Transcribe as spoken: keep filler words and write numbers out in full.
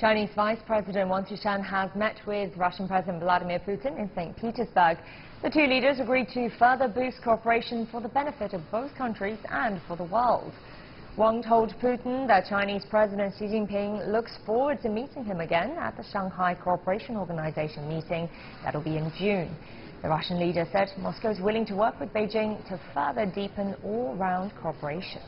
Chinese Vice President Wang Qishan has met with Russian President Vladimir Putin in Saint Petersburg. The two leaders agreed to further boost cooperation for the benefit of both countries and for the world. Wang told Putin that Chinese President Xi Jinping looks forward to meeting him again at the Shanghai Cooperation Organization meeting that will be in June. The Russian leader said Moscow is willing to work with Beijing to further deepen all-round cooperation.